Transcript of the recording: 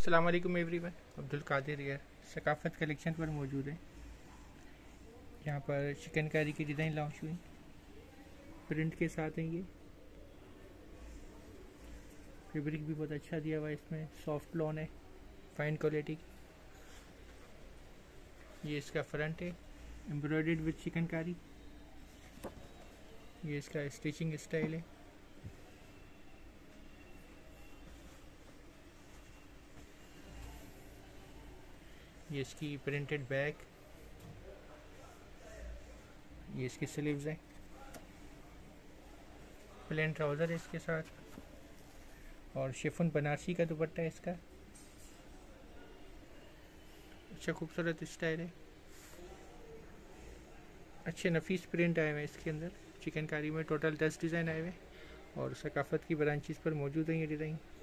अस्सलाम वालेकुम एवरीवन, अब्दुल कादिर यार सकाफत कलेक्शन पर मौजूद है। यहाँ पर चिकनकारी की डिज़ाइन लॉन्च हुई, प्रिंट के साथ हैं। ये फैब्रिक भी बहुत अच्छा दिया हुआ है, इसमें सॉफ्ट लॉन है, फाइन क्वालिटी। ये इसका फ्रंट है, एम्ब्रॉयडर्ड विद चिकनकारी। ये इसका स्टिचिंग स्टाइल है। ये इसकी प्रिंटेड बैग, ये इसकी स्लीव्स हैं, प्लेन ट्राउज़र है इसके साथ, और शिफॉन बनारसी का दुपट्टा है इसका। अच्छा खूबसूरत स्टाइल है, अच्छे नफीस प्रिंट आए हुए हैं इसके अंदर। चिकनकारी में टोटल 10 डिज़ाइन आए हुए हैं और सकाफत की ब्रांचेस पर मौजूद हैं ये डिज़ाइन।